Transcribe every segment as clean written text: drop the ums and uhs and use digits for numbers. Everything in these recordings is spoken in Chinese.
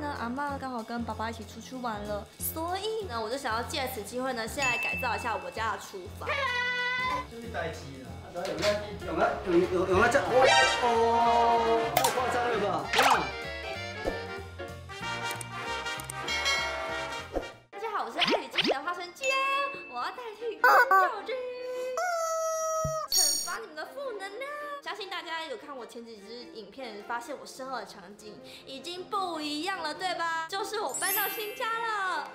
呢，阿嬤刚好跟爸爸一起出去玩了，所以呢，我就想要借此机会呢，先来改造一下我家的厨房。做啲大事啦，阿仔用一隻，哦，太誇張啦吧！ 惩罚你们的负能量。相信大家有看我前几支影片，发现我身后的场景已经不一样了，对吧？就是我搬到新家了，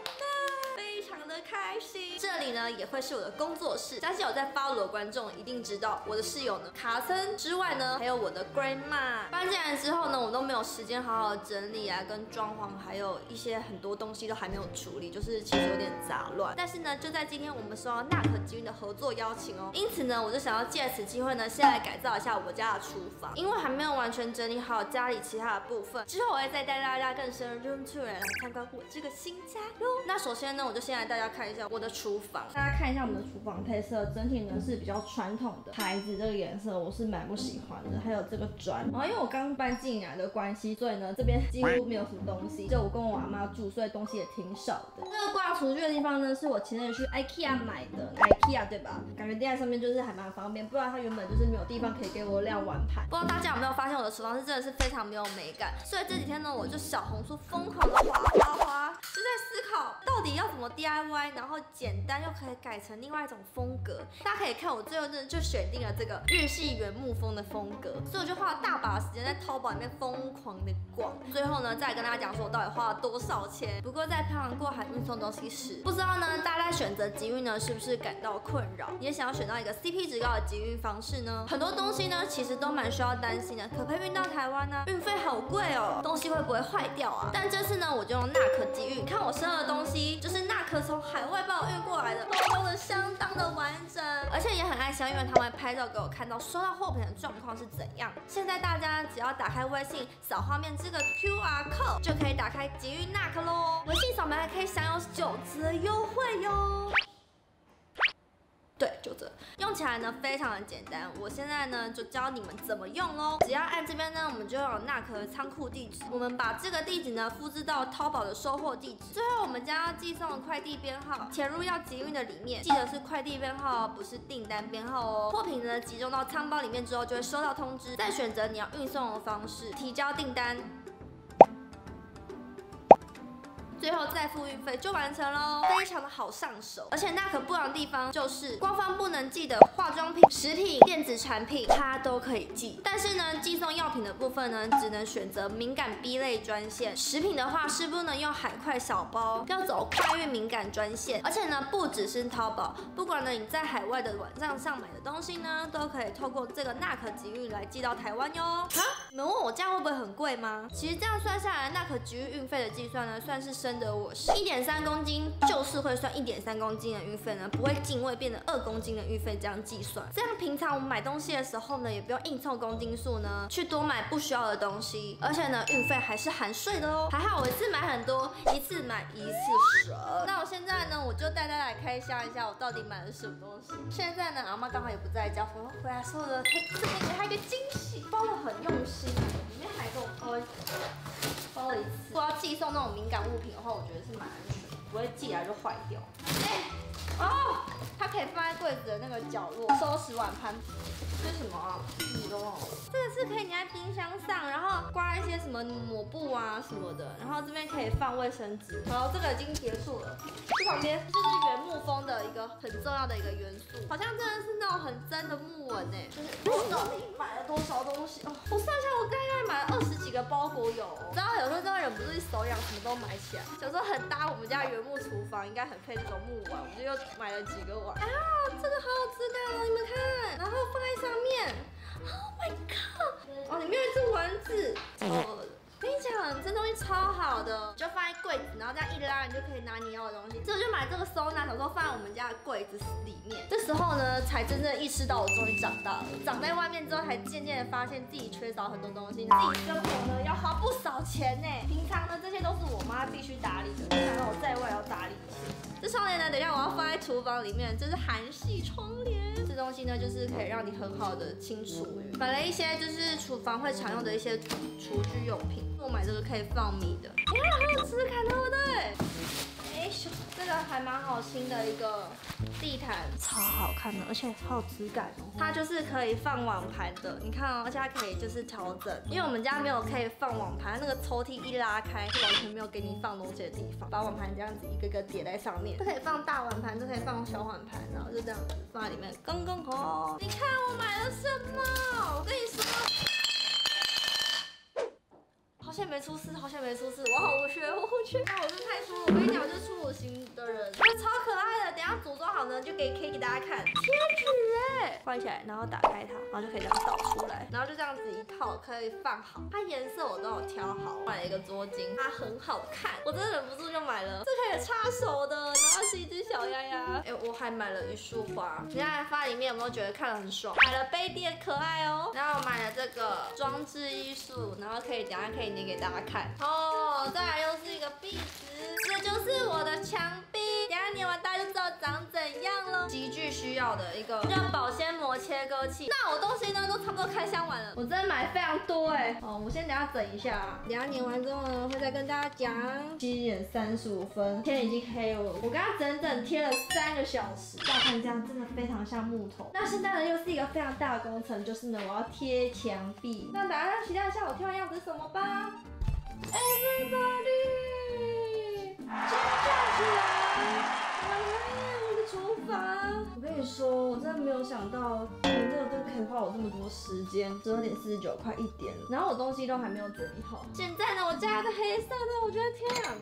非常的开心。这里呢也会是我的工作室。相信有在follow的观众一定知道，我的室友呢卡森之外呢，还有我的 grandma。搬进来之后呢，我都没有时间好好整理啊，跟装潢，还有一些很多东西都还没有处理，就是其实有点杂乱。但是呢，就在今天我们收到那可基因的合作邀请哦，因此呢，我就想要借此机会呢，先来改造一下我家的厨房，因为还没有完全整理好家里其他的部分。之后我会再带大家更深入来参观我这个新家哟。那首先呢，我就先来带大家看一下我的厨房。大家看一下我们的厨房配色，整体呢是比较传统的牌子，这个颜色我是蛮不喜欢的。还有这个砖，然后因为我刚搬进来的关系，所以呢这边几乎没有什么东西，就我跟我阿妈住，所以东西也挺少的。这个挂厨具的地方呢，是我前阵去 IKEA 买的 ，IKEA 对吧？感觉垫在上面就是还蛮方便，不然它原本就是没有地方可以给我晾碗盘。不知道大家有没有发现我的厨房是真的是非常没有美感，所以这几天呢我就小红书疯狂的划，就在思考到底要怎么 DIY， 然后简单又可以改成另外一种风格。大家可以看我最后真的就选定了这个日系原木风的风格，所以我就花了大把的时间在淘宝里面疯狂的逛。最后呢，再跟大家讲说我到底花了多少钱。不过在漂洋过海运送东西时，不知道呢大家在选择集运呢是不是感到困扰？也想要选到一个 CP 值高的集运方式呢？很多东西呢其实都蛮需要担心的，可配运到台湾呢，运费好贵哦，东西会不会坏掉啊？但这次呢，我就用那可机运，看我身上的东西，就是那可从海外帮我运过来的，包装的相当的完整，而且也很爱惜，因为他们拍照给我看到收到货品的状况是怎样。现在大家只要打开微信扫画面这个 QR code 就可以打开机运那可咯，微信扫描还可以享有9折优惠哟。 对，就这，用起来呢非常的简单。我现在呢就教你们怎么用喽。只要按这边呢，我们就有那可仓库地址，我们把这个地址呢复制到淘宝的收货地址。最后我们将要寄送的快递编号潜入要集运的里面，记得是快递编号，不是订单编号哦。货品呢集中到仓包里面之后，就会收到通知，再选择你要运送的方式，提交订单。 最后再付运费就完成喽，非常的好上手。而且那可不一样的地方就是官方不能寄的化妆品、食品、电子产品，它都可以寄。但是呢，寄送药品的部分呢，只能选择敏感 B 类专线。食品的话是不能用海快小包，要走跨越敏感专线。而且呢，不只是淘宝，不管呢你在海外的网站上买的东西呢，都可以透过这个那可集运来寄到台湾哟。啊，你们问我这样会不会很贵吗？其实这样算下来，那可集运运费的计算呢，算是1.3公斤就是会算1.3公斤的运费呢，不会进位变成2公斤的运费这样计算。这样平常我们买东西的时候呢，也不用硬凑公斤数呢去多买不需要的东西，而且呢运费还是含税的哦。还好我一次买很多，一次买一次省。那我现在呢，我就带大家来开箱一下我到底买了什么东西。现在呢，阿嬤刚好也不在家，我回来说了，这边给她一个惊喜，包的很用心，里面还给我包了一次。如果要寄送那种敏感物品的话，我觉得是蛮安全的，不会寄来就坏掉。哦，它可以放在柜子的那个角落，收拾碗盘。这是什么啊？自己都忘了。这个是可以粘在冰箱上，然后挂一些什么抹布啊什么的，然后这边可以放卫生纸。好，这个已经结束了。这旁边就是原木风的一个很重要的一个元素，好像真的是那种很真的木纹诶。就是我到底买了多少东西？哦，我算一下，我刚刚买了20几个包裹有。然后有时候真的忍不住手痒，什么都买起来。小时候很搭我们家原木厨房，应该很配这种木碗，我就又买了几个碗。啊，这个好有质感哦，你们看，然后放在上面 ，Oh my god！ 哦，里面有一只蚊子。哦，跟你讲，这东西超好的，就放在柜子，然后这样一拉，你就可以拿你要的东西。这我就买这个收纳，小时候放在我们家的柜子里面。这时候呢，才真正意识到我终于长大了。长在外面之后，才渐渐的发现自己缺少很多东西。自己生活呢，要花不少钱呢。平常呢，这些都是我妈必须打理的，然后我在外要打理一些。 这窗帘呢，等一下我要放在厨房里面，这是韩系窗帘。这东西呢，就是可以让你很好的清除。买了一些就是厨房会常用的一些厨具用品，我买这个可以放米的。哇，要试试看，对不对？ 这个还蛮好新的一个地毯，超好看的，而且好有质感哦。它就是可以放网盘的，你看哦，而且它可以就是调整，因为我们家没有可以放网盘，那个抽屉一拉开就完全没有给你放东西的地方，把网盘这样子一个个叠在上面，就可以放大碗盘，就可以放小碗盘，然后就这样子放在里面，刚刚好。你看我买了什么？我跟你说。 好险没出事，好险没出事！我好无缺，我无缺。那我是太粗，我跟你讲，我是粗鲁型的人，这超可爱的。等下组装好呢，就可以给大家看。贴纸哎，放起来，然后打开它，然后就可以这样倒出来，然后就这样子一套可以放好。它颜色我都有挑好，买了一个捉襟，它很好看，我真的忍不住就买了。这可以插手的，然后是一只小鸭鸭。哎，我还买了一束花，你看放在里面有没有觉得看得很爽？买了杯垫，可爱哦。然后我买了这个装置艺术，然后可以等下可以捏。 给大家看哦，再来又是一个壁纸，这就是我的墙壁，等下粘完大家就知道长怎样了。极具需要的一个叫保鲜膜切割器。那我东西呢都差不多开箱完了，我真的买非常多哎。哦，我先等下整一下啊，等下粘完之后呢会再跟大家讲。7:35，天已经黑了，我跟它整整贴了3个小时。乍看这样真的非常像木头。那现在呢又是一个非常大的工程，就是呢我要贴墙壁。那大家期待一下我贴完样子是什么吧。 Everybody， 尖叫起来！哎呀，我的厨房！我跟你说，我真的没有想到，连这个都可以花我这么多时间。12:49，快1点了，然后我东西都还没有整理好。现在呢，我加的黑色的，我觉得天啊！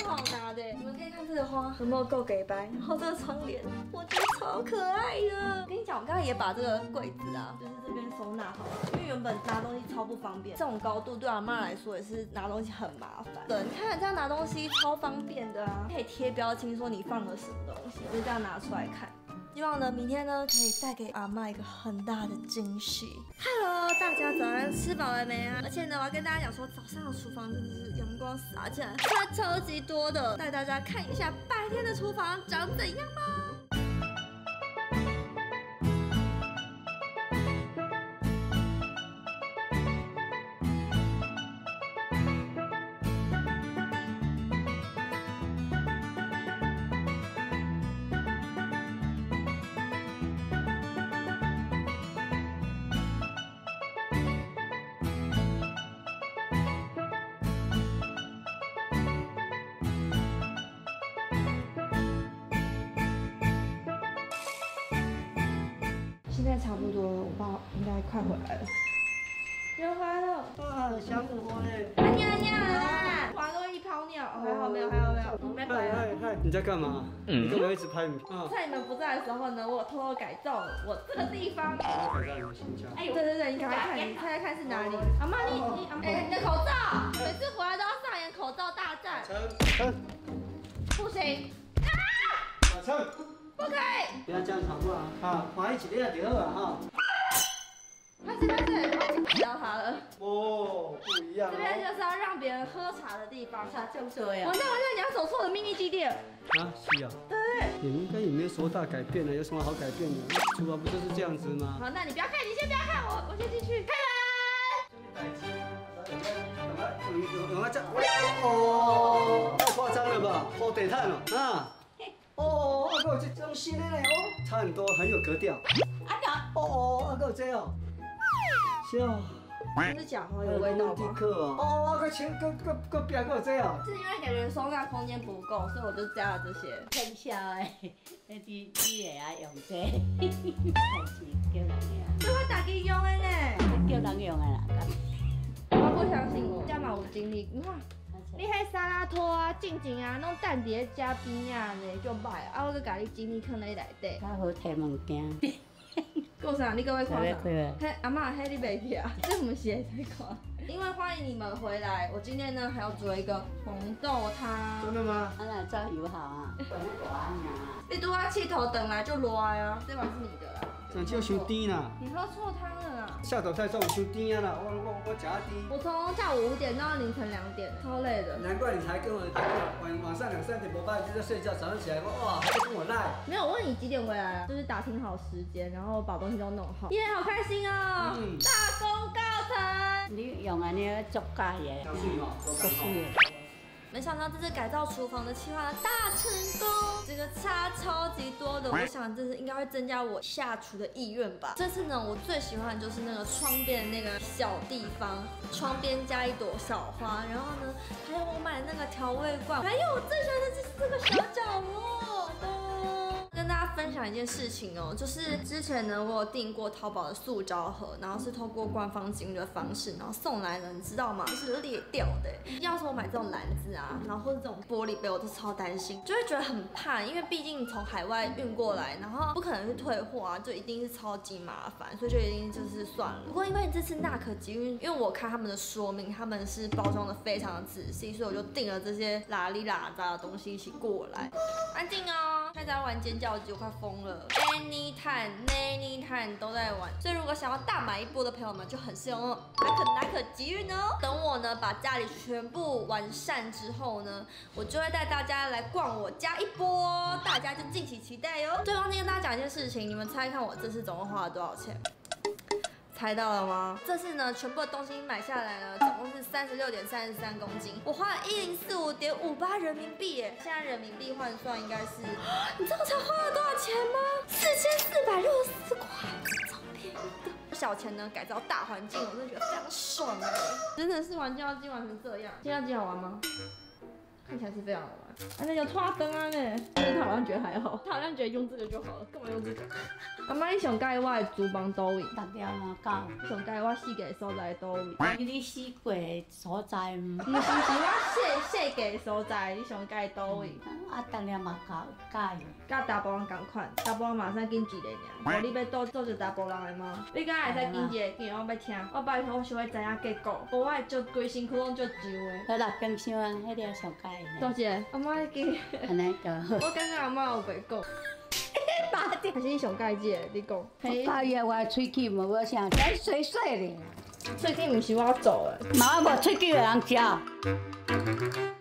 超好拿的，你们可以看这个花有没有够给白，然后这个窗帘，我觉得超可爱的。跟你讲，我刚才也把这个柜子啊，就是这边收纳好了，因为原本拿东西超不方便，这种高度对阿嬤来说也是拿东西很麻烦。对，你看这样拿东西超方便的啊，可以贴标签说你放了什么东西，就这样拿出来看。 希望呢，明天呢可以带给阿嬤一个很大的惊喜。Hello， 大家早上吃饱了没啊？而且呢，我要跟大家讲说，早上的厨房真的是阳光洒进来，它超级多的，带大家看一下白天的厨房长怎样吧。 差不多了，我爸应该快回来了。又来了，哇，小主播嘞！快尿尿啦！哇，都一泡尿，还好没有，还好没有。我没回来。嗨，你在干嘛？你干嘛一直拍影片？在你们不在的时候呢，我偷偷改造我这个地方。改造你们新家？哎，对对对，你赶快看，你猜猜看是哪里？阿嬤，你哎，你的口罩，每次回来都要上演口罩大战。撑，不行。啊！撑。 不可以！不要这样吵不好啊！欢喜一下就好啊哈！开始，我请到他了。哦，不一样。这边就是要让别人喝茶的地方，茶就这样。完蛋，你要走错了秘密基地了。啊，是啊。对。也应该也没有多大改变了，有什么好改变的？厨房不就是这样子吗？好，那你不要看，你先不要看我，我先进去。开门。有那叫哦，太夸张了吧？好地毯哦，啊。 哦，阿哥这种新的嘞哦，差很多，很有格调。阿哥，哦哦，阿哥这哦，是哦，真的假的？有味道吗？哦，阿哥前个表哥这哦，是因为感觉收纳空间不够，所以我就加了这些。看一下哎，你也要用这，还是叫人用？这我大家用的呢，叫人用的啦。我不相信我，加嘛有精力，你看。 你迄沙拉拖啊、静静啊，弄蛋碟加冰啊，呢就歹啊！我搁家己精力放在内底。较好摕物件。够啥？你各位看啥？嘿，阿嬤，嘿你袂去啊？这唔是在看。因为欢迎你们回来，我今天呢还要煮一个红豆汤。真的吗？阿奶加油好啊！你拄啊气头等来就热啊，这碗是你的啦。这就伤甜啦。你喝错汤了。 下头太重，伤甜啊啦！我食啊甜。我从下午5点到凌晨2点，超累的。难怪你才跟我晚上2、3点不办，就在睡觉，早上起来哇还跟我赖。没有，我问你几点回来啊？就是打听好时间，然后把东西都弄好。耶，好开心哦！嗯，大功告成。你用安尼作假嘢，作水哦，作水。没想到这次改造厨房的计划大成功，这个差超级多的。我想这是应该会增加我下厨的意愿吧。这次呢，我最喜欢的就是那个窗边的那个小地方，窗边加一朵小花。然后呢，还有我买的那个调味罐，还有我最喜欢的就是这个小角落的。 跟大家分享一件事情哦，就是之前呢，我有订过淘宝的塑胶盒，然后是透过官方经营的方式，然后送来了，你知道吗？就是裂掉的。要是我买这种篮子啊，然后或者这种玻璃杯，我都超担心，就会觉得很怕，因为毕竟从海外运过来，然后不可能是退货啊，就一定是超级麻烦，所以就一定就是算了。不过因为这次纳可集运，因为我看他们的说明，他们是包装的非常的仔细，所以我就订了这些拉里拉杂的东西一起过来。安静哦，大家玩尖叫。 我就快疯了 ，anytime 都在玩，所以如果想要大买一波的朋友们，就很适用纳可集运哦。等我呢把家里全部完善之后呢，我就会带大家来逛我家一波，大家就敬请期待哟。对，忘记跟大家讲一件事情，你们猜看我这次总共花了多少钱？ 猜到了吗？这次呢，全部的东西买下来呢，总共是36.33公斤，我花了1045.58人民币耶，现在人民币换算应该是，你知道我才花了多少钱吗？4464块，超便宜的。小钱呢，改造大环境，我真的觉得非常爽哎，真的是玩胶机玩成这样，胶机好玩吗？ 看起来是非常好玩，而且有拖灯啊呢。但是他好像觉得还好，他好像觉得用这个就好了，干嘛用这个？阿妈，你上届我厨房倒位？特别难讲。上届我四个所在倒位？你四个所在？唔是我四个所在，你上届倒位？啊，当然嘛教，甲大波人同款，大波人马上跟一个尔。无你要做一大波人来吗？你敢会使跟一个？因为我要听，我拜托我想要知影结果，无我做规身躯拢做旧的。好啦，冰箱啊，迄条上届。 多谢阿妈记，安尼讲，我感觉阿妈有白讲，还是你上介记的，你讲。八月我喙齿无要啥，再洗洗咧。喙齿唔是我做的，妈无喙齿有人食。